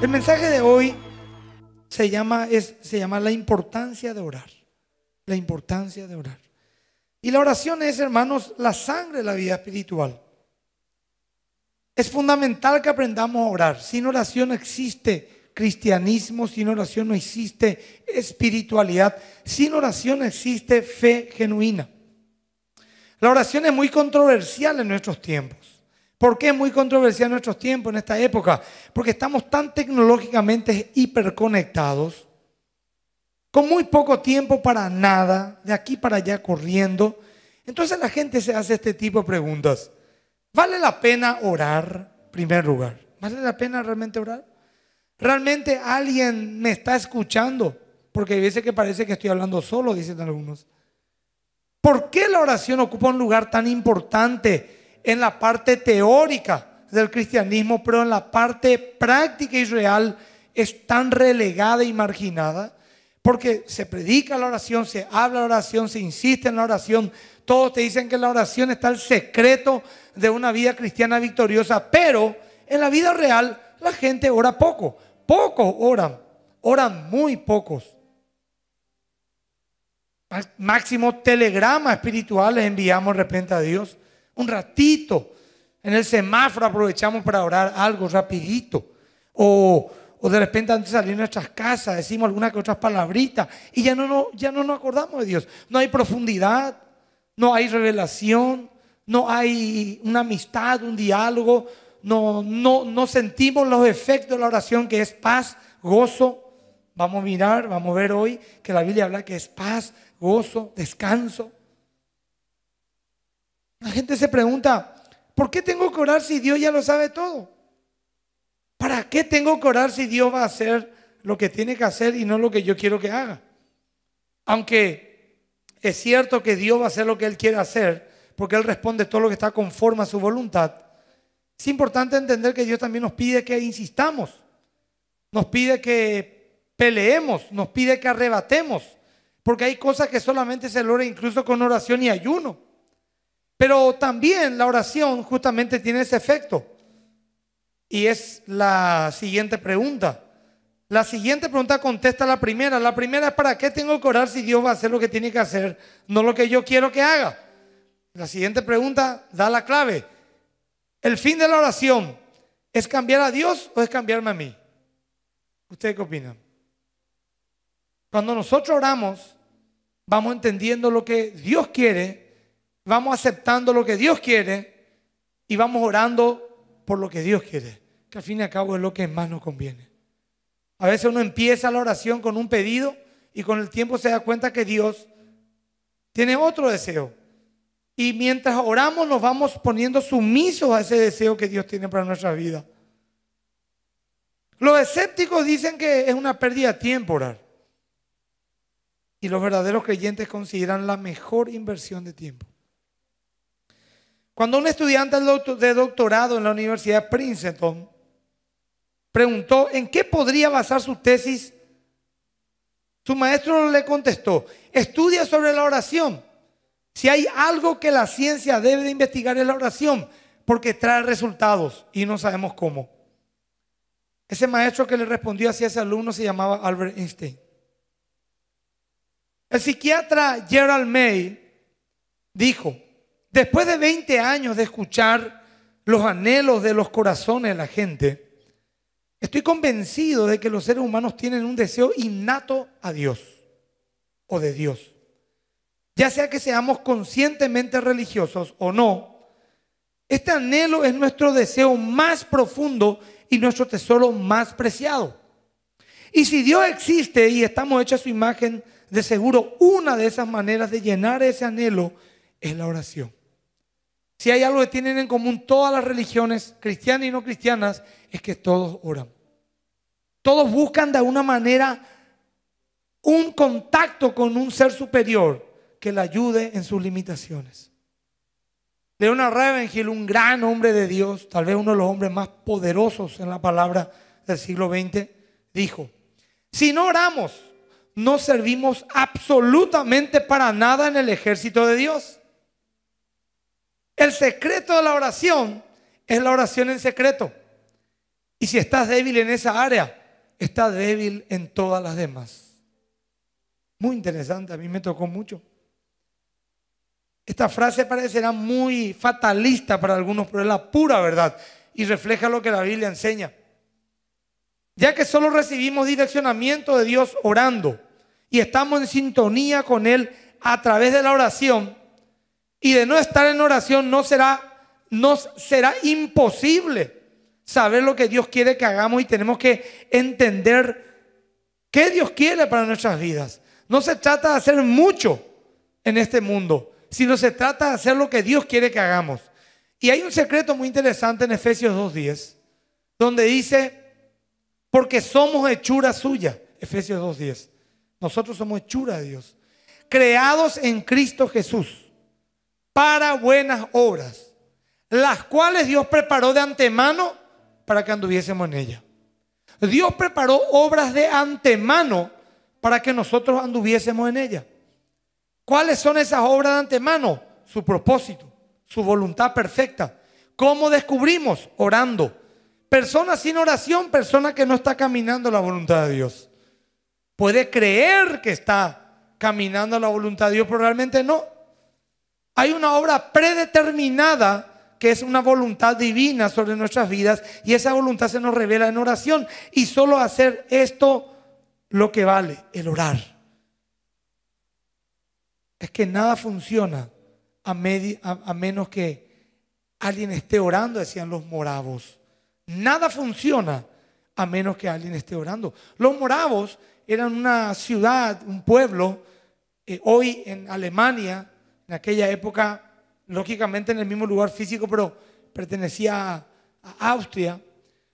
El mensaje de hoy se llama la importancia de orar. La importancia de orar. Y la oración es, hermanos, la sangre de la vida espiritual. Es fundamental que aprendamos a orar. Sin oración no existe cristianismo, sin oración no existe espiritualidad, sin oración existe fe genuina. La oración es muy controversial en nuestros tiempos. ¿Por qué es muy controversial en nuestros tiempos, en esta época? Porque estamos tan tecnológicamente hiperconectados, con muy poco tiempo para nada, de aquí para allá corriendo. Entonces la gente se hace este tipo de preguntas. ¿Vale la pena orar, en primer lugar? ¿Vale la pena realmente orar? ¿Realmente alguien me está escuchando? Porque hay veces que parece que estoy hablando solo, dicen algunos. ¿Por qué la oración ocupa un lugar tan importante en la parte teórica del cristianismo, pero en la parte práctica y real es tan relegada y marginada? Porque se predica la oración, se habla la oración, se insiste en la oración. Todos te dicen que en la oración está el secreto de una vida cristiana victoriosa, pero en la vida real la gente ora poco. Pocos oran, oran muy pocos. Máximo telegramas espirituales enviamos de repente a Dios. Un ratito, en el semáforo aprovechamos para orar algo rapidito. O de repente antes de salir de nuestras casas decimos algunas que otras palabritas y ya no nos acordamos de Dios. No hay profundidad. No hay revelación, no hay una amistad, un diálogo, no sentimos los efectos de la oración, que es paz, gozo. Vamos a mirar, vamos a ver hoy que la Biblia habla que es paz, gozo, descanso. La gente se pregunta, ¿por qué tengo que orar si Dios ya lo sabe todo? ¿Para qué tengo que orar si Dios va a hacer lo que tiene que hacer y no lo que yo quiero que haga? Aunque es cierto que Dios va a hacer lo que Él quiere hacer, porque Él responde todo lo que está conforme a su voluntad. Es importante entender que Dios también nos pide que insistamos, nos pide que peleemos, nos pide que arrebatemos, porque hay cosas que solamente se logra incluso con oración y ayuno. Pero también la oración justamente tiene ese efecto. Y es la siguiente pregunta. La siguiente pregunta contesta la primera. La primera es, ¿para qué tengo que orar si Dios va a hacer lo que tiene que hacer, no lo que yo quiero que haga? La siguiente pregunta da la clave. ¿El fin de la oración es cambiar a Dios o es cambiarme a mí? ¿Ustedes qué opinan? Cuando nosotros oramos, vamos entendiendo lo que Dios quiere, vamos aceptando lo que Dios quiere y vamos orando por lo que Dios quiere, que al fin y al cabo es lo que más nos conviene. A veces uno empieza la oración con un pedido y con el tiempo se da cuenta que Dios tiene otro deseo. Y mientras oramos nos vamos poniendo sumisos a ese deseo que Dios tiene para nuestra vida. Los escépticos dicen que es una pérdida de tiempo orar. Y los verdaderos creyentes consideran la mejor inversión de tiempo. Cuando un estudiante de doctorado en la Universidad de Princeton preguntó en qué podría basar su tesis, su maestro le contestó: estudia sobre la oración. Si hay algo que la ciencia debe de investigar es la oración, porque trae resultados y no sabemos cómo. Ese maestro que le respondió así a ese alumno se llamaba Albert Einstein. El psiquiatra Gerald May dijo: después de 20 años de escuchar los anhelos de los corazones de la gente, estoy convencido de que los seres humanos tienen un deseo innato a Dios o de Dios. Ya sea que seamos conscientemente religiosos o no, este anhelo es nuestro deseo más profundo y nuestro tesoro más preciado. Y si Dios existe y estamos hechos a su imagen, de seguro una de esas maneras de llenar ese anhelo es la oración. Si hay algo que tienen en común todas las religiones, cristianas y no cristianas, es que todos oran. Todos buscan de alguna manera un contacto con un ser superior que le ayude en sus limitaciones. L. Ravenhill, un gran hombre de Dios, tal vez uno de los hombres más poderosos en la palabra del siglo XX, dijo: si no oramos, no servimos absolutamente para nada en el ejército de Dios. El secreto de la oración es la oración en secreto. Y si estás débil en esa área, estás débil en todas las demás. Muy interesante, a mí me tocó mucho. Esta frase parecerá muy fatalista para algunos, pero es la pura verdad y refleja lo que la Biblia enseña. Ya que solo recibimos direccionamiento de Dios orando y estamos en sintonía con Él a través de la oración, y de no estar en oración nos será imposible saber lo que Dios quiere que hagamos, y tenemos que entender qué Dios quiere para nuestras vidas. No se trata de hacer mucho en este mundo, sino se trata de hacer lo que Dios quiere que hagamos. Y hay un secreto muy interesante en Efesios 2:10, donde dice, porque somos hechura suya. Efesios 2:10, nosotros somos hechura de Dios, creados en Cristo Jesús para buenas obras, las cuales Dios preparó de antemano para que anduviésemos en ella. Dios preparó obras de antemano para que nosotros anduviésemos en ella. ¿Cuáles son esas obras de antemano? Su propósito, su voluntad perfecta. ¿Cómo descubrimos? Orando. Personas sin oración, persona que no está caminando la voluntad de Dios. Puede creer que está caminando la voluntad de Dios, pero realmente no. Hay una obra predeterminada que es una voluntad divina sobre nuestras vidas, y esa voluntad se nos revela en oración. Y solo hacer esto lo que vale, el orar. Es que nada funciona a menos que alguien esté orando, decían los moravos. Nada funciona a menos que alguien esté orando. Los moravos eran una ciudad, un pueblo, hoy en Alemania, en aquella época, lógicamente en el mismo lugar físico, pero pertenecía a Austria,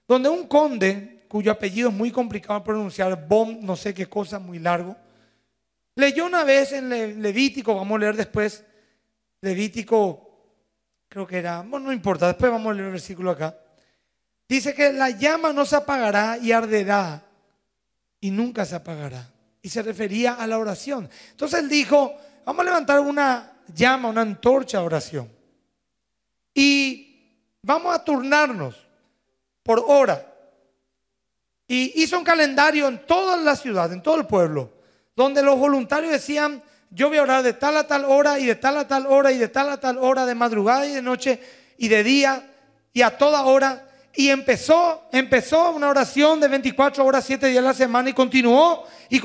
donde un conde, cuyo apellido es muy complicado de pronunciar, Bom, no sé qué cosa, muy largo, leyó una vez en Levítico, vamos a leer después, Levítico, creo que era, bueno, no importa, después vamos a leer el versículo acá. Dice que la llama no se apagará y arderá y nunca se apagará. Y se refería a la oración. Entonces él dijo, vamos a levantar una llama, una antorcha de oración, y vamos a turnarnos por hora. Y hizo un calendario en toda la ciudad, en todo el pueblo, donde los voluntarios decían, yo voy a orar de tal a tal hora, y de tal a tal hora, y de tal a tal hora, de madrugada y de noche y de día y a toda hora. Y empezó una oración de 24 horas, 7 días a la semana, y continuó, y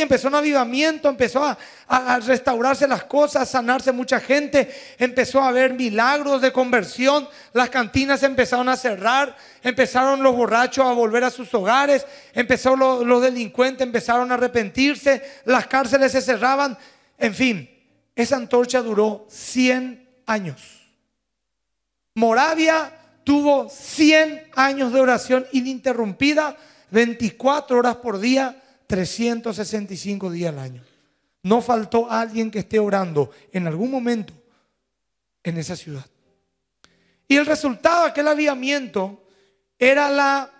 empezó un avivamiento, empezó a restaurarse las cosas, a sanarse mucha gente, empezó a haber milagros de conversión, las cantinas empezaron a cerrar, empezaron los borrachos a volver a sus hogares, empezaron los delincuentes, empezaron a arrepentirse, las cárceles se cerraban, en fin. Esa antorcha duró 100 años. Moravia tuvo 100 años de oración ininterrumpida, 24 horas por día, 365 días al año. No faltó alguien que esté orando en algún momento en esa ciudad. Y el resultado de aquel avivamiento era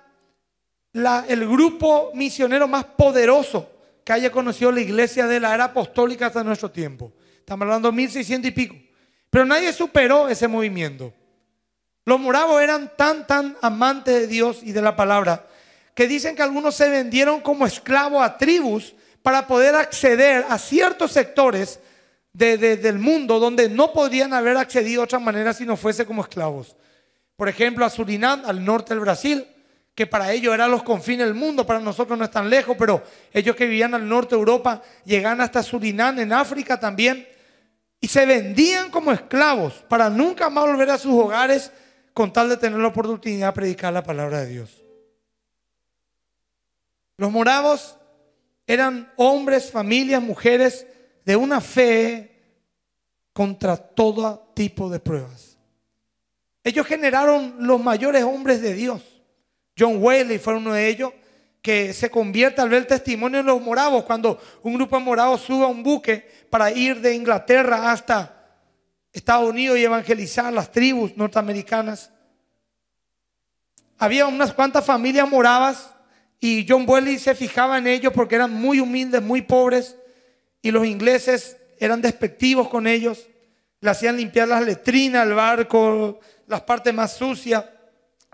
el grupo misionero más poderoso que haya conocido la iglesia de la era apostólica hasta nuestro tiempo. Estamos hablando de 1600 y pico. Pero nadie superó ese movimiento. Los moravos eran tan amantes de Dios y de la palabra, que dicen que algunos se vendieron como esclavos a tribus para poder acceder a ciertos sectores del mundo donde no podrían haber accedido de otra manera si no fuese como esclavos. Por ejemplo, a Surinam, al norte del Brasil, que para ellos eran los confines del mundo, para nosotros no es tan lejos, pero ellos que vivían al norte de Europa llegaban hasta Surinam, en África también, y se vendían como esclavos para nunca más volver a sus hogares, con tal de tener la oportunidad de predicar la palabra de Dios. Los moravos eran hombres, familias, mujeres de una fe contra todo tipo de pruebas. Ellos generaron los mayores hombres de Dios. John Wesley fue uno de ellos, que se convierte al ver el testimonio de los moravos, cuando un grupo de moravos sube a un buque para ir de Inglaterra hasta Estados Unidos y evangelizar las tribus norteamericanas. Había unas cuantas familias moravas y John Wesley se fijaba en ellos porque eran muy humildes, muy pobres, y los ingleses eran despectivos con ellos, le hacían limpiar las letrinas, el barco, las partes más sucias,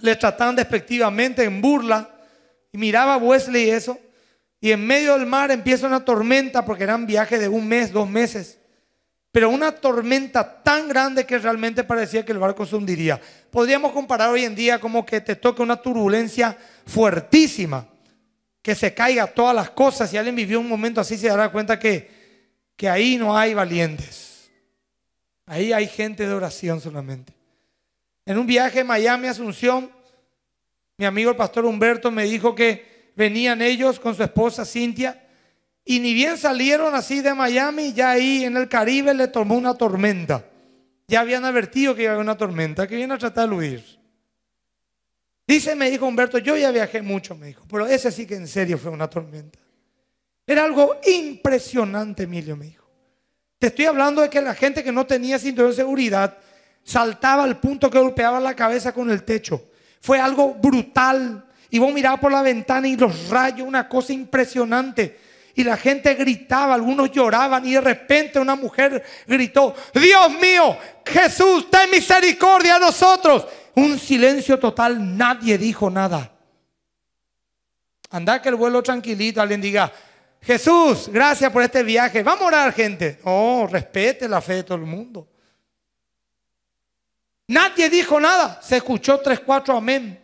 le trataban despectivamente, en burla. Y miraba Wesley eso. Y en medio del mar empieza una tormenta, porque eran viajes de un mes, 2 meses. Pero una tormenta tan grande que realmente parecía que el barco se hundiría. Podríamos comparar hoy en día como que te toca una turbulencia fuertísima, que se caiga todas las cosas. Si alguien vivió un momento así, se dará cuenta que ahí no hay valientes. Ahí hay gente de oración solamente. En un viaje de Miami a Asunción, mi amigo el pastor Humberto me dijo que venían ellos con su esposa Cintia, y ni bien salieron así de Miami, ya ahí en el Caribe le tomó una tormenta. Ya habían advertido que iba a haber una tormenta, que iban a tratar de huir. Dice, me dijo Humberto, yo ya viajé mucho, me dijo, pero ese sí que en serio fue una tormenta. Era algo impresionante, Emilio, me dijo. Te estoy hablando de que la gente que no tenía cinturón de seguridad saltaba al punto que golpeaba la cabeza con el techo. Fue algo brutal. Y vos mirabas por la ventana y los rayos, una cosa impresionante. Y la gente gritaba, algunos lloraban, y de repente una mujer gritó, Dios mío, Jesús, ten misericordia a nosotros. Un silencio total, nadie dijo nada. Andá que el vuelo tranquilito, alguien diga, Jesús, gracias por este viaje, vamos a orar, gente. No, respete la fe de todo el mundo. Nadie dijo nada, se escuchó 3, 4 amén.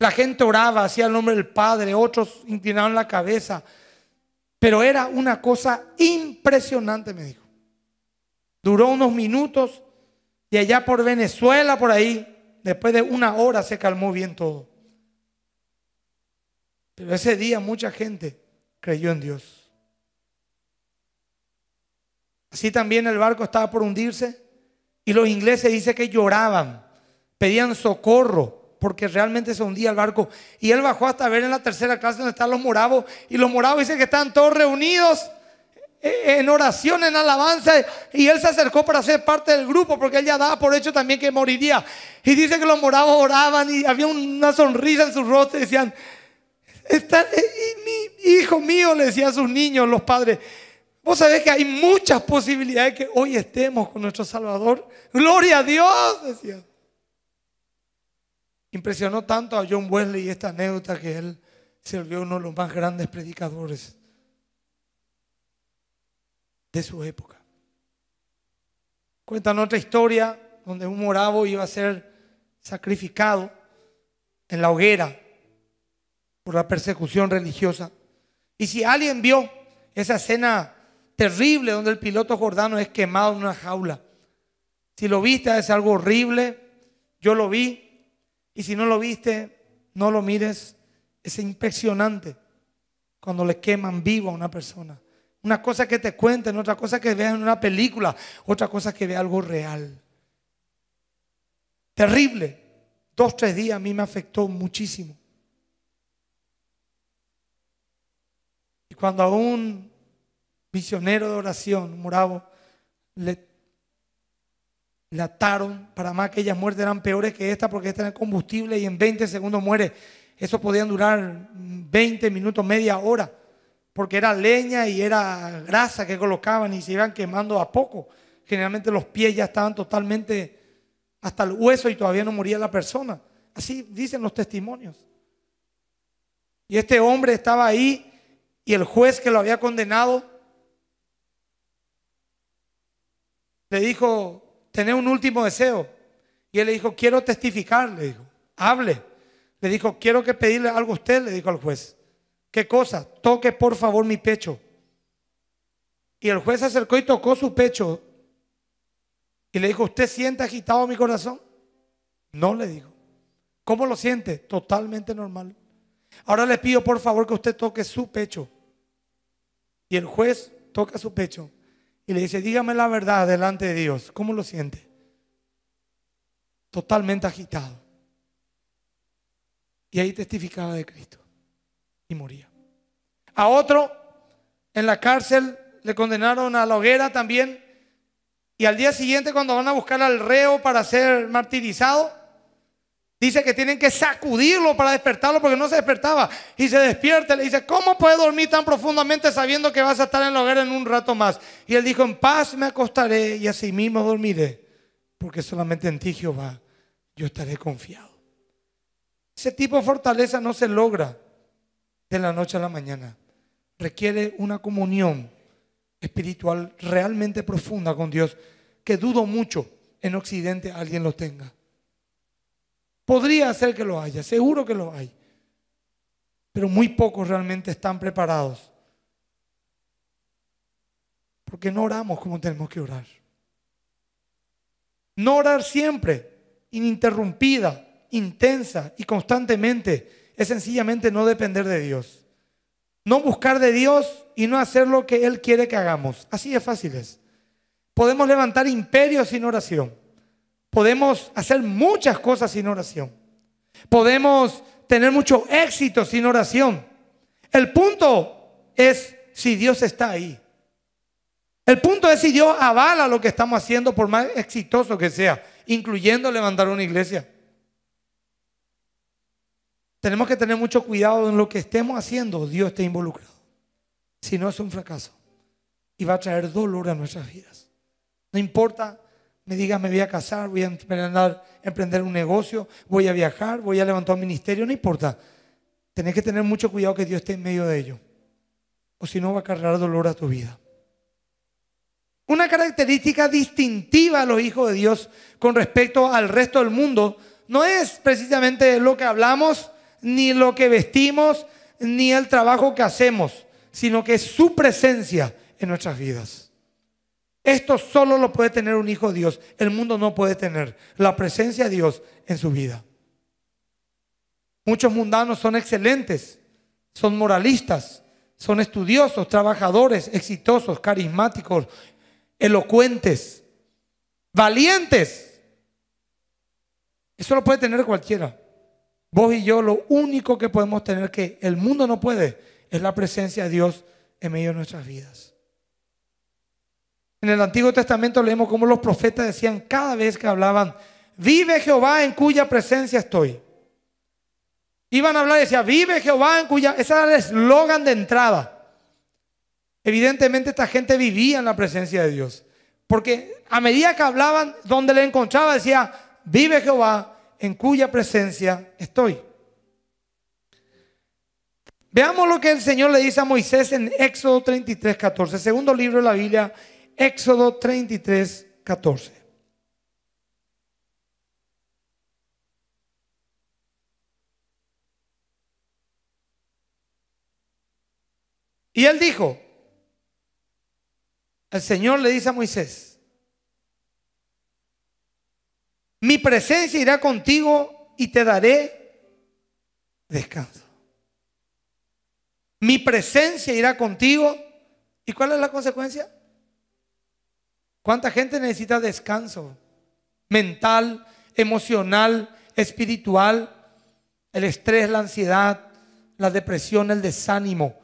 La gente oraba, hacía el nombre del Padre, otros inclinaban la cabeza. Pero era una cosa impresionante, me dijo. Duró unos minutos y allá por Venezuela, por ahí, después de una hora se calmó bien todo. Pero ese día mucha gente creyó en Dios. Así también el barco estaba por hundirse y los ingleses dicen que lloraban, pedían socorro, porque realmente se hundía el barco. Y él bajó hasta ver en la tercera clase donde están los moravos, y los moravos dicen que están todos reunidos en oración, en alabanza, y él se acercó para ser parte del grupo, porque él ya daba por hecho también que moriría. Y dice que los moravos oraban y había una sonrisa en su rostro y decían, mi hijo mío, le decían a sus niños, los padres, vos sabés que hay muchas posibilidades que hoy estemos con nuestro Salvador, gloria a Dios, decían. Impresionó tanto a John Wesley y esta anécdota que él se volvió uno de los más grandes predicadores de su época. Cuentan otra historia donde un moravo iba a ser sacrificado en la hoguera por la persecución religiosa. Y si alguien vio esa escena terrible donde el piloto Jordano es quemado en una jaula, si lo viste es algo horrible, yo lo vi. Y si no lo viste, no lo mires. Es impresionante cuando le queman vivo a una persona. Una cosa que te cuenten, otra cosa que veas en una película, otra cosa que veas algo real. Terrible. 2, 3 días a mí me afectó muchísimo. Y cuando a un misionero de oración, un moravo, le ataron, para más aquellas muertes eran peores que esta, porque esta era combustible y en 20 segundos muere. Eso podían durar 20 minutos, media hora, porque era leña y era grasa que colocaban y se iban quemando a poco. Generalmente los pies ya estaban totalmente hasta el hueso y todavía no moría la persona. Así dicen los testimonios. Y este hombre estaba ahí y el juez que lo había condenado le dijo, tenés un último deseo. Y él le dijo, quiero testificar, le dijo, hable. Le dijo, quiero que pedirle algo a usted, le dijo al juez. ¿Qué cosa? Toque por favor mi pecho. Y el juez se acercó y tocó su pecho. Y le dijo, ¿usted siente agitado mi corazón? No, le dijo. ¿Cómo lo siente? Totalmente normal. Ahora le pido por favor que usted toque su pecho. Y el juez toca su pecho. Y le dice, dígame la verdad delante de Dios. ¿Cómo lo siente? Totalmente agitado. Y ahí testificaba de Cristo. Y moría. A otro, en la cárcel, le condenaron a la hoguera también. Y al día siguiente, cuando van a buscar al reo para ser martirizado, dice que tienen que sacudirlo para despertarlo porque no se despertaba. Y se despierta y le dice, ¿cómo puedes dormir tan profundamente sabiendo que vas a estar en la hoguera en un rato más? Y él dijo, en paz me acostaré y así mismo dormiré, porque solamente en ti, Jehová, yo estaré confiado. Ese tipo de fortaleza no se logra de la noche a la mañana. Requiere una comunión espiritual realmente profunda con Dios, que dudo mucho en Occidente alguien lo tenga. Podría ser que lo haya, seguro que lo hay, pero muy pocos realmente están preparados, porque no oramos como tenemos que orar. No orar siempre, ininterrumpida, intensa y constantemente, es sencillamente no depender de Dios. No buscar de Dios y no hacer lo que Él quiere que hagamos. Así de fácil es. Podemos levantar imperios sin oración. Podemos hacer muchas cosas sin oración. Podemos tener mucho éxito sin oración. El punto es si Dios está ahí. El punto es si Dios avala lo que estamos haciendo, por más exitoso que sea, incluyendo levantar una iglesia. Tenemos que tener mucho cuidado en lo que estemos haciendo. Dios está involucrado. Si no, es un fracaso y va a traer dolor a nuestras vidas. No importa, me digas, me voy a casar, voy a emprender un negocio, voy a viajar, voy a levantar un ministerio, no importa. Tenés que tener mucho cuidado que Dios esté en medio de ello, o si no va a cargar dolor a tu vida. Una característica distintiva a los hijos de Dios con respecto al resto del mundo no es precisamente lo que hablamos, ni lo que vestimos, ni el trabajo que hacemos, sino que es su presencia en nuestras vidas. Esto solo lo puede tener un hijo de Dios. El mundo no puede tener la presencia de Dios en su vida. Muchos mundanos son excelentes, son moralistas, son estudiosos, trabajadores, exitosos, carismáticos, elocuentes, valientes. Eso lo puede tener cualquiera. Vos y yo, lo único que podemos tener que el mundo no puede es la presencia de Dios en medio de nuestras vidas. En el Antiguo Testamento leemos cómo los profetas decían cada vez que hablaban: vive Jehová en cuya presencia estoy. Iban a hablar y decían: vive Jehová en cuya... Ese era el eslogan de entrada. Evidentemente esta gente vivía en la presencia de Dios, porque a medida que hablaban, donde le encontraba decía: vive Jehová en cuya presencia estoy. Veamos lo que el Señor le dice a Moisés en Éxodo 33, 14. Segundo libro de la Biblia, Éxodo 33, 14. Y él dijo, el Señor le dice a Moisés: mi presencia irá contigo y te daré descanso. Mi presencia irá contigo. ¿Y cuál es la consecuencia? ¿Cuánta gente necesita descanso mental, emocional, espiritual? El estrés, la ansiedad, la depresión, el desánimo.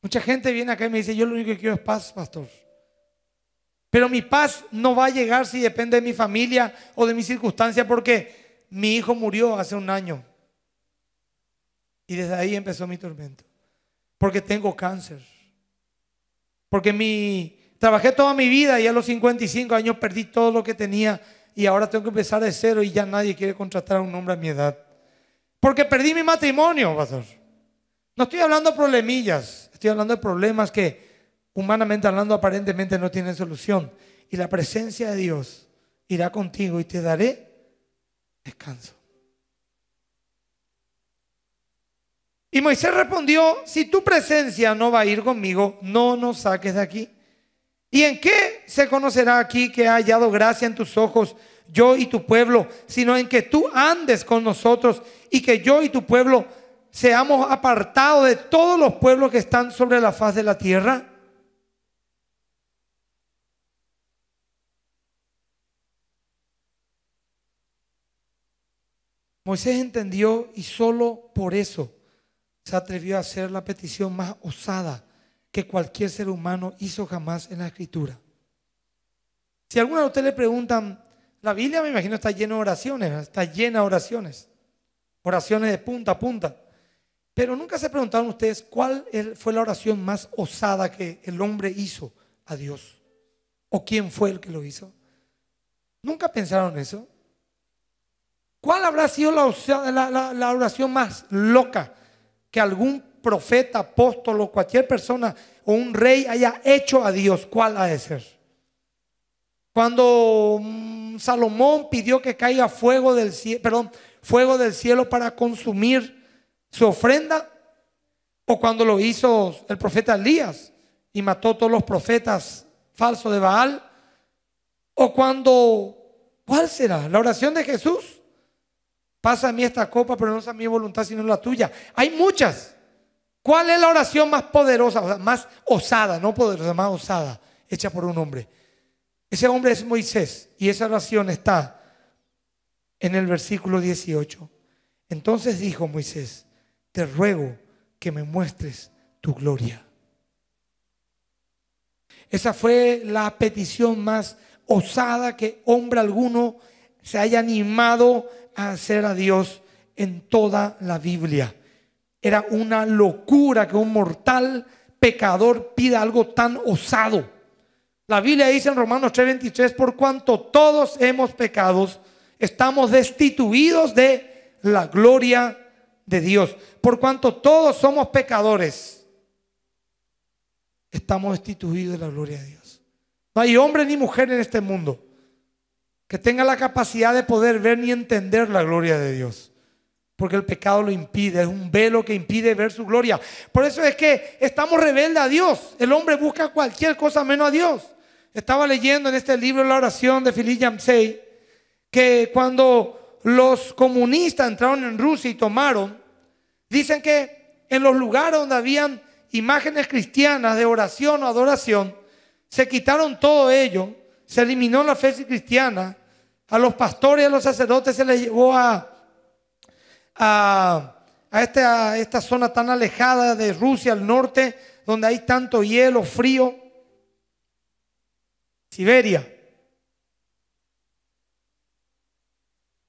Mucha gente viene acá y me dice: yo lo único que quiero es paz, pastor. Pero mi paz no va a llegar si depende de mi familia o de mi circunstancia, porque mi hijo murió hace un año y desde ahí empezó mi tormento, porque tengo cáncer, porque trabajé toda mi vida y a los 55 años perdí todo lo que tenía y ahora tengo que empezar de cero y ya nadie quiere contratar a un hombre a mi edad, porque perdí mi matrimonio, pastor. No estoy hablando de problemillas, estoy hablando de problemas que humanamente hablando aparentemente no tienen solución. Y la presencia de Dios irá contigo y te daré descanso. Y Moisés respondió: si tu presencia no va a ir conmigo, no nos saques de aquí. ¿Y en qué se conocerá aquí que ha hallado gracia en tus ojos, yo y tu pueblo, sino en que tú andes con nosotros y que yo y tu pueblo seamos apartados de todos los pueblos que están sobre la faz de la tierra? Moisés entendió y solo por eso se atrevió a hacer la petición más osada que cualquier ser humano hizo jamás en la Escritura. Si alguno de ustedes le preguntan, la Biblia me imagino está llena de oraciones, está llena de oraciones, oraciones de punta a punta. Pero nunca se preguntaron ustedes cuál fue la oración más osada que el hombre hizo a Dios. ¿O quién fue el que lo hizo? ¿Nunca pensaron eso? ¿Cuál habrá sido la oración más loca que algún profeta, apóstol o cualquier persona o un rey haya hecho a Dios? ¿Cuál ha de ser? Cuando Salomón pidió que caiga fuego del cielo para consumir su ofrenda, o cuando lo hizo el profeta Elías y mató a todos los profetas falsos de Baal, o cuando, ¿cuál será? La oración de Jesús: pasa a mí esta copa, pero no es a mi voluntad sino la tuya. Hay muchas. ¿Cuál es la oración más poderosa? O sea, más osada, no poderosa, más osada, hecha por un hombre? Ese hombre es Moisés, y esa oración está en el versículo 18. Entonces dijo Moisés: te ruego que me muestres tu gloria. Esa fue la petición más osada que hombre alguno se haya animado a hacer a Dios en toda la Biblia. Era una locura que un mortal pecador pida algo tan osado. La Biblia dice en Romanos 3:23: por cuanto todos hemos pecado, estamos destituidos de la gloria de Dios. Por cuanto todos somos pecadores, estamos destituidos de la gloria de Dios. No hay hombre ni mujer en este mundo que tenga la capacidad de poder ver ni entender la gloria de Dios, porque el pecado lo impide, es un velo que impide ver su gloria. Por eso es que estamos rebeldes a Dios. El hombre busca cualquier cosa menos a Dios. Estaba leyendo en este libro la oración de Philip Yancey, que cuando los comunistas entraron en Rusia y tomaron, dicen que en los lugares donde habían imágenes cristianas de oración o adoración, se quitaron todo ello, se eliminó la fe cristiana, a los pastores y a los sacerdotes se les llevó a esta zona tan alejada de Rusia, al norte, donde hay tanto hielo, frío, Siberia.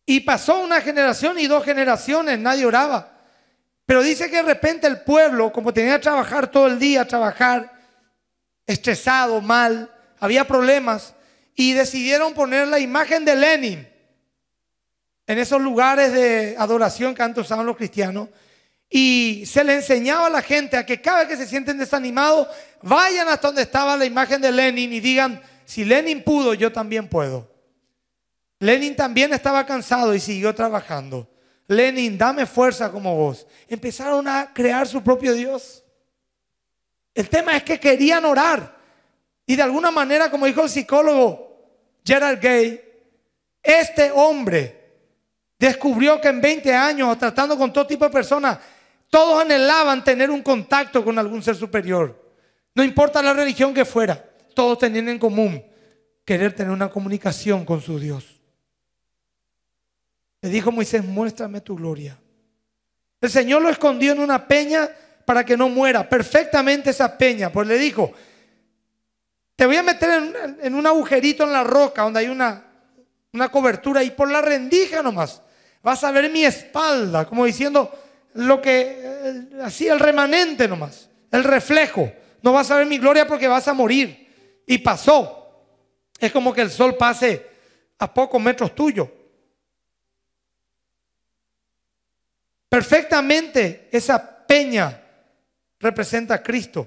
Y pasó una generación y dos generaciones, nadie oraba. Pero dice que de repente el pueblo, como tenía que trabajar todo el día, estresado, mal, había problemas, y decidieron poner la imagen de Lenin en esos lugares de adoración que antes usaban los cristianos, y se le enseñaba a la gente a que cada vez que se sienten desanimados, vayan hasta donde estaba la imagen de Lenin y digan: si Lenin pudo, yo también puedo. Lenin también estaba cansado y siguió trabajando. Lenin, dame fuerza como vos. Empezaron a crear su propio Dios. El tema es que querían orar, y de alguna manera, como dijo el psicólogo Gerald May, este hombre descubrió que en 20 años, tratando con todo tipo de personas, todos anhelaban tener un contacto con algún ser superior. No importa la religión que fuera, todos tenían en común querer tener una comunicación con su Dios. Le dijo Moisés: muéstrame tu gloria. El Señor lo escondió en una peña para que no muera. Perfectamente esa peña, pues le dijo: te voy a meter en un agujerito en la roca donde hay una cobertura, y por la rendija nomás vas a ver mi espalda, como diciendo lo que así, el remanente nomás, el reflejo. No vas a ver mi gloria porque vas a morir. Y pasó. Es como que el sol pase a pocos metros tuyo. Perfectamente esa peña representa a Cristo,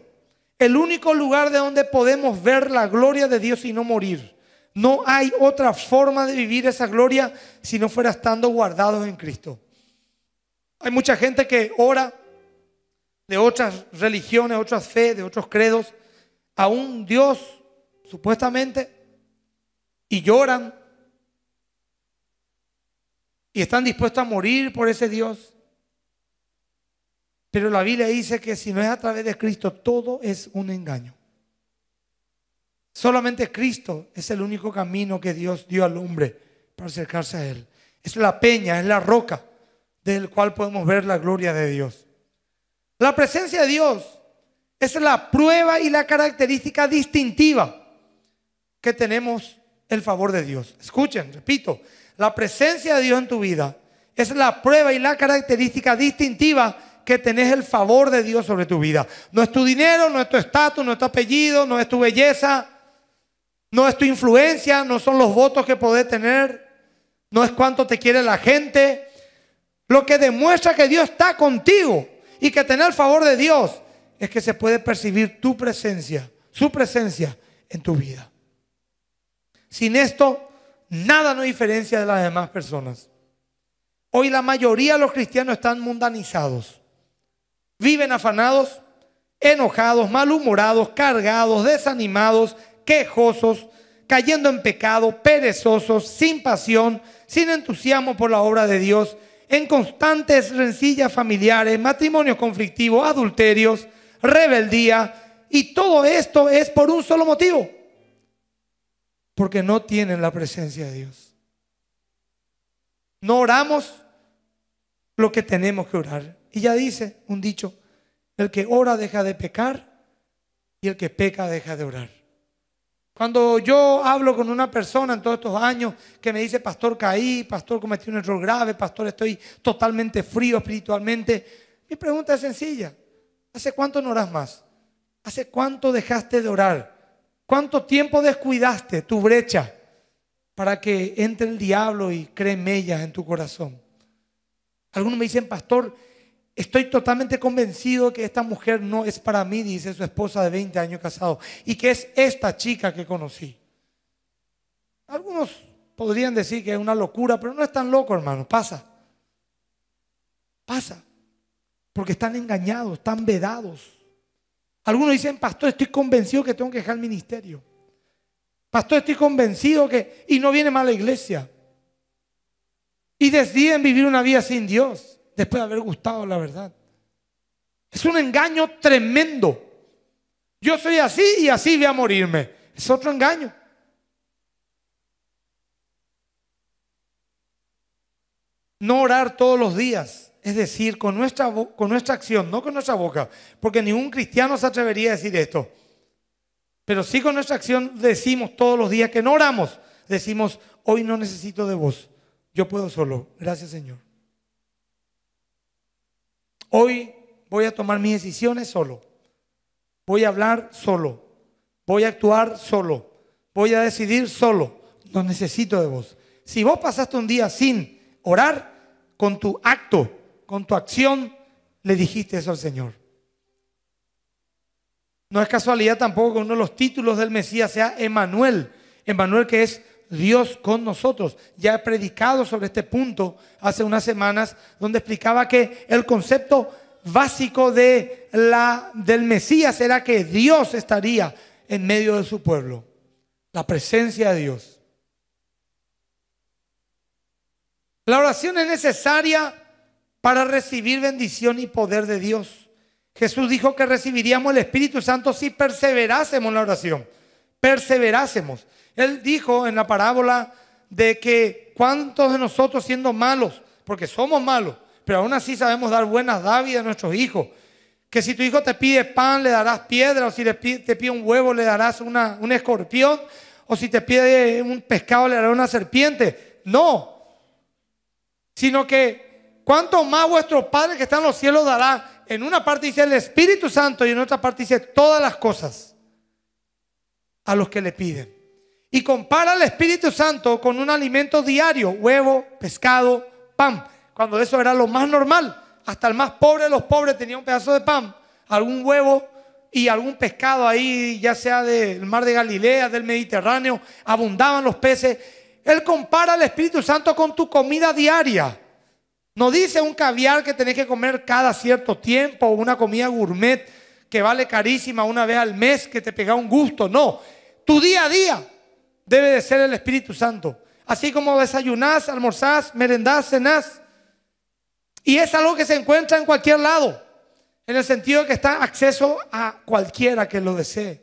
el único lugar de donde podemos ver la gloria de Dios y no morir. No hay otra forma de vivir esa gloria si no fuera estando guardados en Cristo. Hay mucha gente que ora de otras religiones, otras fe, de otros credos, a un Dios supuestamente, y lloran y están dispuestos a morir por ese Dios. Pero la Biblia dice que si no es a través de Cristo, todo es un engaño. Solamente Cristo es el único camino que Dios dio al hombre para acercarse a Él. Es la peña, es la roca desde la cual podemos ver la gloria de Dios. La presencia de Dios es la prueba y la característica distintiva que tenemos el favor de Dios. Escuchen, repito, la presencia de Dios en tu vida es la prueba y la característica distintiva que tenés el favor de Dios sobre tu vida. No es tu dinero, no es tu estatus, no es tu apellido, no es tu belleza, No es tu influencia, no son los votos que podés tener, no es cuánto te quiere la gente. Lo que demuestra que Dios está contigo y que tener el favor de Dios es que se puede percibir tu presencia, su presencia en tu vida. Sin esto, nada nos diferencia de las demás personas. Hoy la mayoría de los cristianos están mundanizados. Viven afanados, enojados, malhumorados, cargados, desanimados, quejosos, cayendo en pecado, perezosos, sin pasión, sin entusiasmo por la obra de Dios, en constantes rencillas familiares, matrimonios conflictivos, adulterios, rebeldía, y todo esto es por un solo motivo: porque no tienen la presencia de Dios. No oramos lo que tenemos que orar. Y ya dice un dicho: el que ora deja de pecar y el que peca deja de orar. Cuando yo hablo con una persona en todos estos años que me dice: pastor, caí, pastor, cometí un error grave, pastor, estoy totalmente frío espiritualmente, mi pregunta es sencilla: ¿hace cuánto no oras más? ¿Hace cuánto dejaste de orar? ¿Cuánto tiempo descuidaste tu brecha para que entre el diablo y cree mellas en tu corazón? Algunos me dicen: pastor, estoy totalmente convencido que esta mujer no es para mí, dice su esposa de 20 años casado, y que es esta chica que conocí. Algunos podrían decir que es una locura, pero no es tan loco, hermano, pasa. Pasa, porque están engañados, están vedados. Algunos dicen: pastor, estoy convencido que tengo que dejar el ministerio. Pastor, estoy convencido que... y no viene más a la iglesia. Y deciden vivir una vida sin Dios, después de haber gustado la verdad. Es un engaño tremendo. Yo soy así y así voy a morirme. Es otro engaño. No orar todos los días. Es decir, con nuestra acción, no con nuestra boca, porque ningún cristiano se atrevería a decir esto. Pero sí con nuestra acción decimos todos los días que no oramos. Decimos: hoy no necesito de vos, yo puedo solo, gracias Señor. Hoy voy a tomar mis decisiones solo, voy a hablar solo, voy a actuar solo, voy a decidir solo, no necesito de vos. Si vos pasaste un día sin orar, con tu acto, con tu acción, le dijiste eso al Señor. No es casualidad tampoco que uno de los títulos del Mesías sea Emanuel. Emanuel, que es Dios con nosotros. Ya he predicado sobre este punto hace unas semanas, donde explicaba que el concepto básico del Mesías era que Dios estaría en medio de su pueblo. La presencia de Dios. La oración es necesaria para recibir bendición y poder de Dios. Jesús dijo que recibiríamos el Espíritu Santo si perseverásemos en la oración. Perseverásemos. Él dijo en la parábola de que cuántos de nosotros, siendo malos, porque somos malos, pero aún así sabemos dar buenas dádivas a nuestros hijos, que si tu hijo te pide pan, le darás piedra, o si te pide un huevo, le darás un escorpión, o si te pide un pescado, le darás una serpiente. No, sino que ¿cuánto más vuestro Padre que está en los cielos dará? En una parte dice el Espíritu Santo y en otra parte dice todas las cosas a los que le piden. Y compara el Espíritu Santo con un alimento diario: huevo, pescado, pan. Cuando eso era lo más normal, hasta el más pobre de los pobres tenía un pedazo de pan, algún huevo y algún pescado ahí, ya sea del mar de Galilea, del Mediterráneo, abundaban los peces. Él compara el Espíritu Santo con tu comida diaria. No dice un caviar que tenés que comer cada cierto tiempo, o una comida gourmet que vale carísima una vez al mes que te pega un gusto. No, tu día a día debe de ser el Espíritu Santo. Así como desayunás, almorzás, merendás, cenás. Y es algo que se encuentra en cualquier lado, en el sentido de que está acceso a cualquiera que lo desee.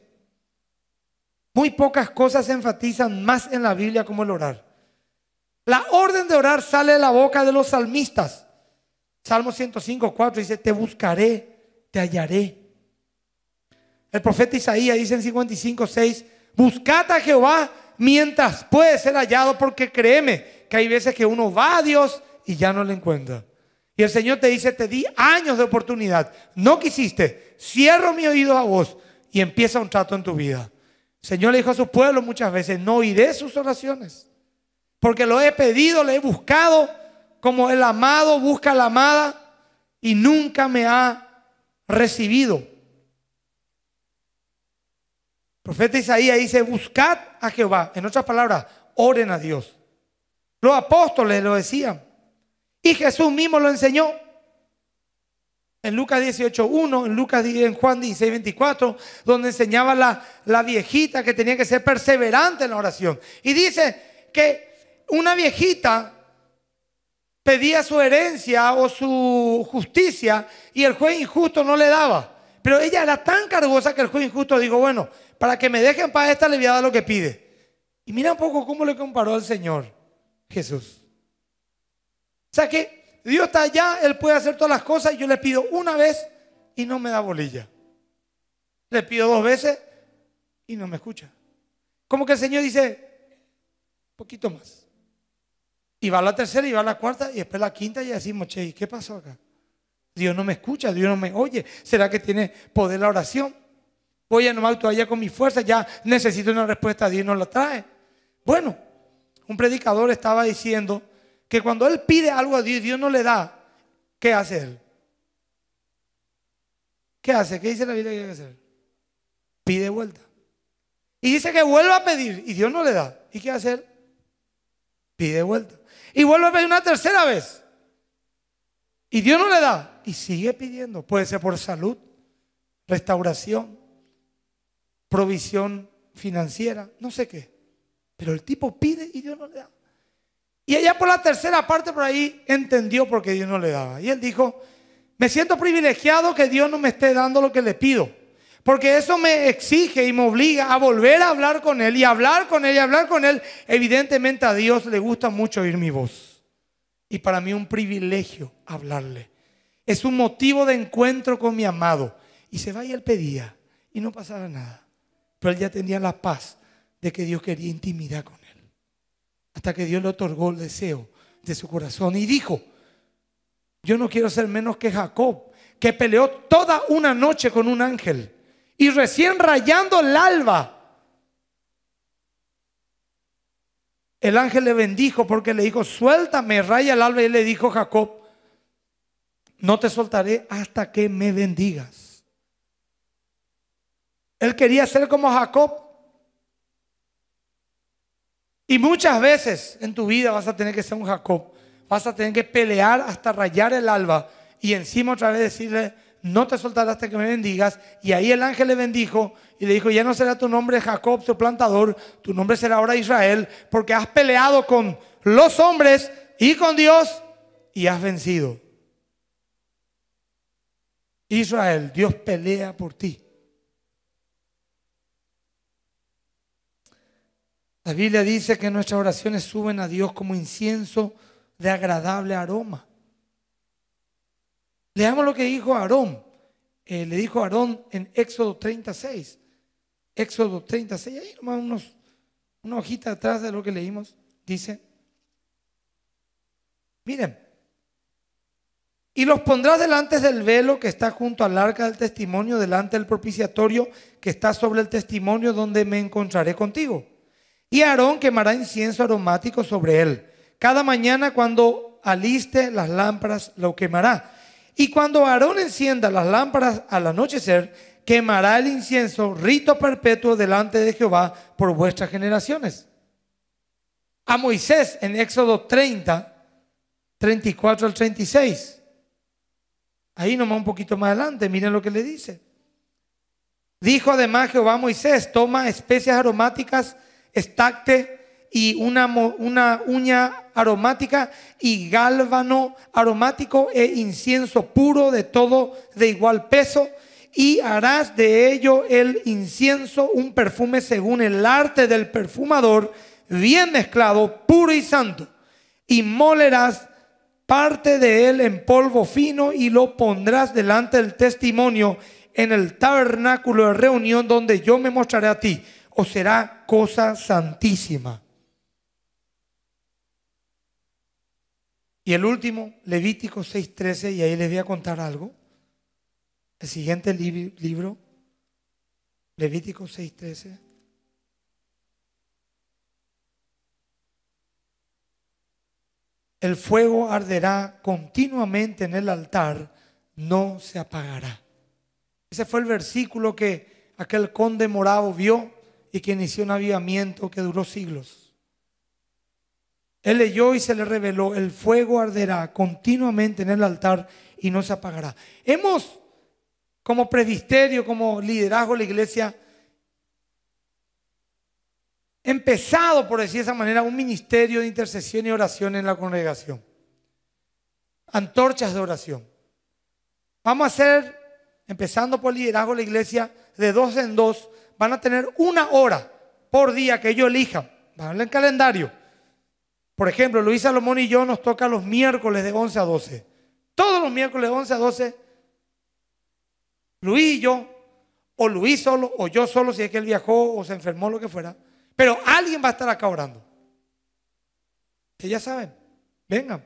Muy pocas cosas se enfatizan más en la Biblia como el orar. La orden de orar sale de la boca de los salmistas. Salmo 105:4 dice: te buscaré, te hallaré. El profeta Isaías dice en 55:6: buscad a Jehová mientras puede ser hallado, porque créeme que hay veces que uno va a Dios y ya no le encuentra. Y el Señor te dice: te di años de oportunidad, no quisiste, cierro mi oído a vos, y empieza un trato en tu vida. El Señor le dijo a su pueblo muchas veces: no oiré sus oraciones, porque lo he pedido, le he buscado, como el amado busca a la amada, y nunca me ha recibido. El profeta Isaías dice: buscad a Jehová. En otras palabras, oren a Dios. Los apóstoles lo decían, y Jesús mismo lo enseñó. En Lucas 18:1, en Juan 16:24, donde enseñaba la viejita que tenía que ser perseverante en la oración. Y dice que una viejita pedía su herencia o su justicia y el juez injusto no le daba. Pero ella era tan cargosa que el juez injusto dijo: bueno, para que me dejen para esta le voy a dar lo que pide. Y mira un poco cómo le comparó al Señor Jesús. O sea que Dios está allá, Él puede hacer todas las cosas, y yo le pido una vez y no me da bolilla. Le pido dos veces y no me escucha. Como que el Señor dice: poquito más. Y va a la tercera, y va a la cuarta, y después la quinta, y decimos: che, ¿qué pasó acá? Dios no me escucha, Dios no me oye. ¿Será que tiene poder la oración? Voy a nomás todavía con mi fuerza, ya necesito una respuesta, Dios no la trae. Bueno, un predicador estaba diciendo que cuando él pide algo a Dios y Dios no le da, ¿qué hace él? ¿Qué hace? ¿Qué dice la Biblia que hay que hacer? Pide vuelta. Y dice que vuelva a pedir y Dios no le da. ¿Y qué hace él? Pide vuelta. Y vuelve a pedir una tercera vez y Dios no le da. Y sigue pidiendo. Puede ser por salud, restauración, provisión financiera, no sé qué. Pero el tipo pide y Dios no le da. Y allá por la tercera parte, por ahí, entendió por qué Dios no le daba. Y él dijo: me siento privilegiado que Dios no me esté dando lo que le pido, porque eso me exige y me obliga a volver a hablar con Él, y hablar con Él, y hablar con Él. Evidentemente a Dios le gusta mucho oír mi voz, y para mí es un privilegio hablarle. Es un motivo de encuentro con mi amado. Y se va y él pedía, y no pasaba nada. Pero él ya tenía la paz de que Dios quería intimidad con él, hasta que Dios le otorgó el deseo de su corazón. Y dijo: yo no quiero ser menos que Jacob, que peleó toda una noche con un ángel, y recién rayando el alba, el ángel le bendijo, porque le dijo: suéltame, raya el alba. Y le dijo Jacob: no te soltaré hasta que me bendigas. Él quería ser como Jacob. Y muchas veces en tu vida vas a tener que ser un Jacob. Vas a tener que pelear hasta rayar el alba, y encima otra vez decirle: no te soltarás hasta que me bendigas. Y ahí el ángel le bendijo y le dijo: ya no será tu nombre Jacob, suplantador, tu nombre será ahora Israel, porque has peleado con los hombres y con Dios y has vencido. Israel, Dios pelea por ti. La Biblia dice que nuestras oraciones suben a Dios como incienso de agradable aroma. Leamos lo que dijo Aarón. Le dijo Aarón en Éxodo 36. Éxodo 36, ahí nomás una hojita atrás de lo que leímos. Dice: miren, y los pondrás delante del velo que está junto al arca del testimonio, delante del propiciatorio que está sobre el testimonio, donde me encontraré contigo. Y Aarón quemará incienso aromático sobre él. Cada mañana cuando aliste las lámparas lo quemará. Y cuando Aarón encienda las lámparas al anochecer, quemará el incienso, rito perpetuo delante de Jehová por vuestras generaciones. A Moisés en Éxodo 30, 34 al 36. Ahí nomás un poquito más adelante, miren lo que le dice. Dijo además Jehová a Moisés: toma especias aromáticas, estacte y una uña aromática y gálbano aromático e incienso puro, de todo de igual peso, y harás de ello el incienso un perfume según el arte del perfumador, bien mezclado, puro y santo. Y molerás parte de él en polvo fino y lo pondrás delante del testimonio en el tabernáculo de reunión, donde yo me mostraré a ti. O será cosa santísima. Y el último, Levítico 6:13, y ahí les voy a contar algo. El siguiente libro, Levítico 6:13. El fuego arderá continuamente en el altar, no se apagará. Ese fue el versículo que aquel conde moravo vio y que inició un avivamiento que duró siglos. Él leyó y se le reveló: el fuego arderá continuamente en el altar y no se apagará. Hemos, como presbiterio, como liderazgo de la iglesia, empezado, por decir de esa manera, un ministerio de intercesión y oración en la congregación. Antorchas de oración. Vamos a hacer, empezando por el liderazgo de la iglesia, de 2 en 2, van a tener 1 hora por día que ellos elijan. Van al calendario. Por ejemplo, Luis, Salomón y yo nos toca los miércoles de 11 a 12. Todos los miércoles de 11 a 12, Luis y yo, o Luis solo, o yo solo, si es que él viajó o se enfermó, lo que fuera. Pero alguien va a estar acá orando. Que ya saben, vengan.